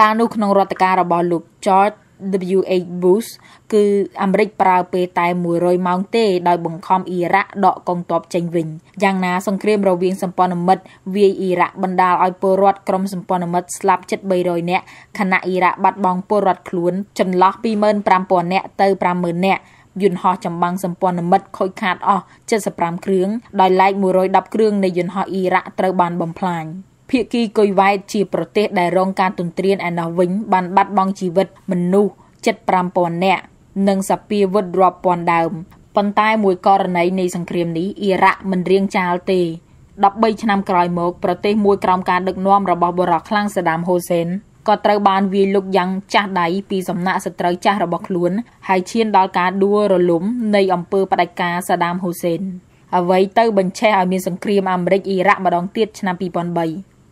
การนุขนงรัฐการระบอบลูกจอร์จ W.H. Bush คืออเมริกปราเปตายมวยรอยมองเต้โดยบังคับอิรักดอกกองตอบเจงวิงอย่างนาสงครามระเวียงสัมปนมิตรเวียอิรักบรรดาอัยปรวัดกรมสัมปนมิตรสลับเจ็ดใบรอยเนะขณะอิรักบัดบองปรวัดขลุ่นจนล็อกปีเมินปรามปอนเนะเตอปรามเมินเนะยุนฮอจำบังสัมปนมัดคอยขาดออกเจ็ดสปรามเครื่องดอยไล่มวยรอยดับเครื่องในยุนฮออิรักเตอร์บานบอมพลายเพียกีกุยไว้จีประเทศได้รองการตุนเตรียนอันวิงบันบัดบองชีวิตมนุษย์เจ็ดปรามปอนเนะหนึ่งสปีวัดรอบปอนดาวปันใต้มวยกรณีในสังเครียมนี้อิรักมันเรียงจาลเตดับใบชนำกลอยมกประเทศมวยกรองการดึกน้อมระบบบรักคลั่งสดามโฮเซนก็ตรบานวีลุกยังจ่าใดปีสำนักสตรายจ่าระบบล้วนให้เชียนดอลการดัวระลุ่มในอำเภอปฏิกาสดามโฮเซนเอาไว้เตอร์บัญชีอาเมียนสังเครียมอเมริกอิรักมาดองเตี้ยชนำปีปอนใบ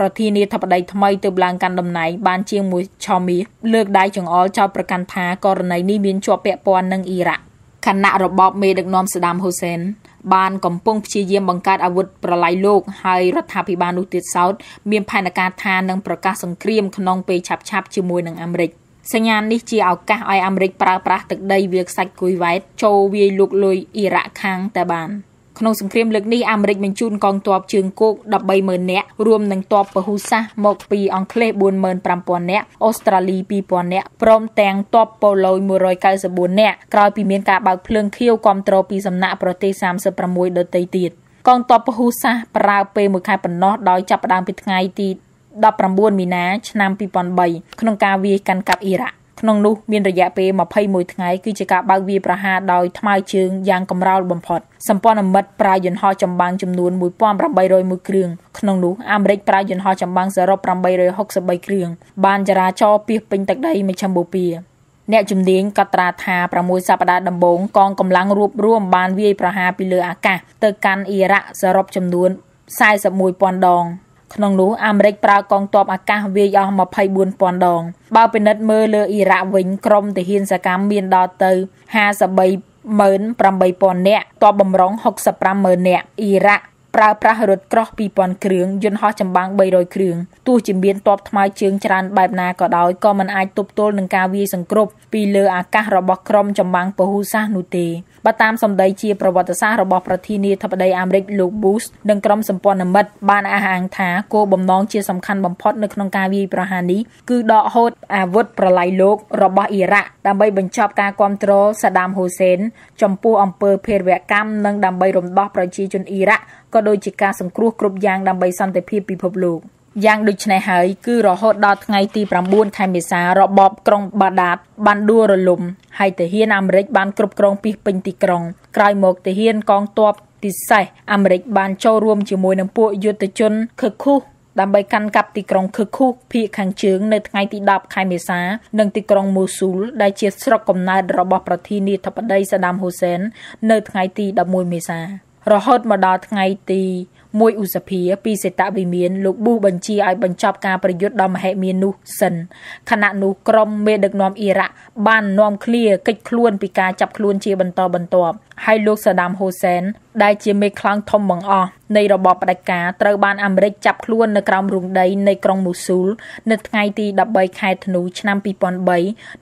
ประเทศนี้ทับได้ทำไมเติบลางการดำไหนบานเชียงมวยชอมีเลือกได้จงอ้อเจ้าประกันพากรณีนี้มีนชัวเปะปอนนังอิรักขณะระบอบเมดักนอมสดามโฮเซนบานกำปงพิเยียมบังการอาวุธประลายโลกให้รัฐบาลอุตสาหกรรมมีแผนการทานนังประกาศสงครามขนองไปฉับๆชิมวยนังอเมริกสัญญาณนี้จีเอาการไออเมริกปราตึกได้เวียกใส่กุยไว้โจวีลุกลุยอิรักค้างแต่บานขนองสงครามเล็กนี้อเมริกมันจุนกองตัวเชิงกุกดับใบเมินเนะรวมนังตัวปะฮูซะหมกปีอังเคลบุนเมินปรามปอนเนะออสเตรเลียปีปอนเนะพร้อมแตงตัวโปโลยมวยรอยกายสบุนเนะกลายปีเมียนกาบากเพลิงเขี้ยวความตรอปีสำนักประเทศ36เดตติดกองตัวปะฮูซะปราเปมือคายปนนอดอยจับดังปิดไงตีดับปรามบุนมีนาชนามปีปอนใบขนองกาวีกันกับอิรักขนองนู้มีระยะเปมาพายมวยไงคือจะกะบางวีประหารโดยทำไมเชิงยางกำราวบอมพอดสัมปอนมัดปลายยนฮอจำบางจำนวนมวยป้อมรำใบรอยมวยเครื่องขนองนู้อเมริกปลายยนฮอจำบางสารบรำใบรอย60ใบเครื่องบานจราจรเปียกเป็นตักได้ไม่ชั่มโบเปียแนวจุ่มเด้งกตราธาประมวยสัปดาห์ดำบงกองกำลังรวบรวมบานวีประหารปีเลืออากาศเตกันอิรักสารบจำนวนทรายสมวยปอนดองขนองรู้อเมริกปรากองตอบอากาศเวียอมาภัยบุญปอนดองบ้าเป็นนัดเมื่อเลืออิระวิงกรมแต่หินสกามเมียนดอเตอร์50 ปี 18 ปีปอนเนะตอบบ่มร้อง60 ปี 18 ปีเนะอิระปราประหารกรอปีปอนเครื่องยนฮอจำบางใบรอยเครื่องตู้จิมเบียนตอบทำไมเชิงจรานแบบนาก็ดอยก็มันอายตุบโตหนึ่งกาวีสังกรบปีเลืออากาศระบบกรมจำบางปะฮูซาหนูเตบตามสมเด็จเชียประวัติศาสตร์ระบบประเทศนี้ทับได้อเมริกลูกบูสดังกรมสัมปนมิตรบ้านอาหารถาโกบ่มน้องเชียสำคัญบ่มพอดในขนมกาวีประหารนี้คือดอกโหดอาวุธประไลโลกระบบอิรักดำใบบรรจบการความตรอสดามโฮเซนจำปูอำเภอเพรเวกัมนังดำใบรมดอกประชีจนอิรักก็โดยจิการสังครุกรบยางดำใบสันติภาพปีพบโลกยางดุจในหายคือรอฮอดดอทไงตีประบุนไทยเมษาระบอบกรงบาดาดบันดัวระลมให้แต่เฮียนอเมริกบานกรุบกรองปีปิงตีกรองกลายหมกแต่เฮียนกองตัวติดใส่อเมริกบานโจรวมจิมวยน้ำปูยุติจนคึกคู่ดำใบกันกับตีกรองคึกคู่พีขังเชิงในไงตีดับไทยเมษาหนึ่งตีกรองมูซูลได้เชียร์สระกมนาระบอบประเทศนี้ทับได้สดามโฮเซนในไงตีดับมวยเมษารอฮอดมาดอทไงตีมวยอุสเพียปีเศรษฐาวิเมียนลูกบูบัญชีไอบัญชอบการประยุทธ์ดอมแหเมียนุสันขณะนุกรมเมดึกนอมอิระบ้านนอมเคลียกิจคล้วนปีกาจับคล้วนเชียบันตอบันตอบให้ลูกสดามโฮเซนได้เชียเมคลังทอมบังอในระบอบปฏิกาตระบานอเมริกจับคล้วนในกรมรุงใดในกรมมูซูลในไงตีดับใบไข่ธนูชนำปีปอนใบ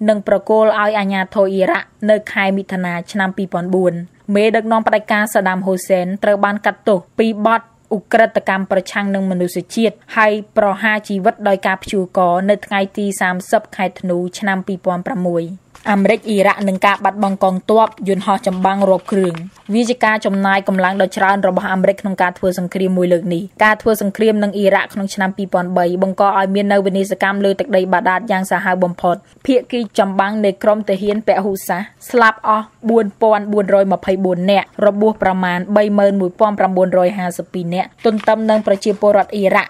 หนึ่งประโกลไออาญาโทอิระในไข่มิธนาชนำปีปอนบุญเมดักนอมปฏิกาสดามโฮเซนตระบานกัตโตปีบอดอุกฤษกรรมประชังหนึ่งมนุษยชีตให้ประหารชีวิตโดยการพิจารณาในไงตี30 ขែធ្នូឆ្នាំ2006 อเมริกอิรักหนึ่งการบัดบังกองตัวยุนฮอจำบังรบเครื่องวิจิการจำนายกำลังดำเนินการโจมตีอิรักในปี2014ในขณะที่อิรักได้ประกาศให้ประเทศอิสราเอลเลิกการโจมตีอิรักในปี2014 บังกอไอเมียนในเวเนซุสกามเลือดตะไดบาดาดยางสาหาบอมพอดเพียกรีจำบังในกรมเตหินเปะหุสะสลับออบุญปอนบุญรอยมาภัยบุญเน่รบบัวประมาณใบเมินมวยป้อมประมวลรอย50 ปีเน่ต้นตำแหน่งประชีพรัฐอิรัก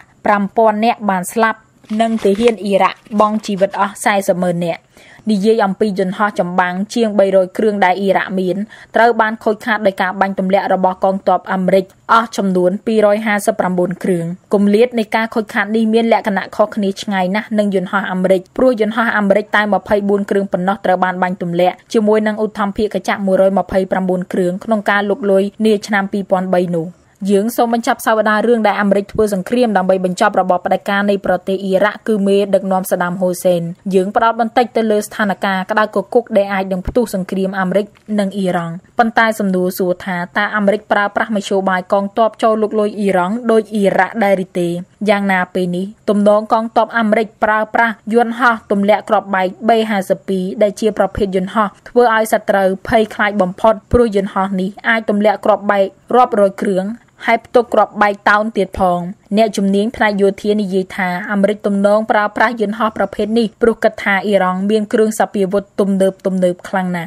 นิยยอมปียนฮอจำบังเชียงใบโรยเครื่องได้อิรักเมียนเติร์บานคอยขาดได้การบังตำแหน่งระบอบกองตอบอเมริกอ้อจำนวนปี150 ประมวลเครื่องกลุ่มเลียดในการคอยขาดนิยเมียนและคณะคอคณิชไงนะนั่งยุนฮออเมริกพรวยยุนฮออเมริกตายมาภัยบุญเครื่องปนนอเติร์บานบังตำแหน่งจมวยนั่งอุทธมพิกจักรมวยรอยมาภัยประมวลเครื่องក្នុងការលុកលុយនីឆ្នាំ 2018 ให้ประตูกรอบใบเตาเตียดพอง เนี่ยจุ่มเนียงพลายโยเทียนในยีธาอเมริกตมน้องปราพระยุนฮอประเภทนี้ปรุกกะธาอิรักในปี2018 เมียนเครื่องสับเปียบตุ่มเดิบคลังนา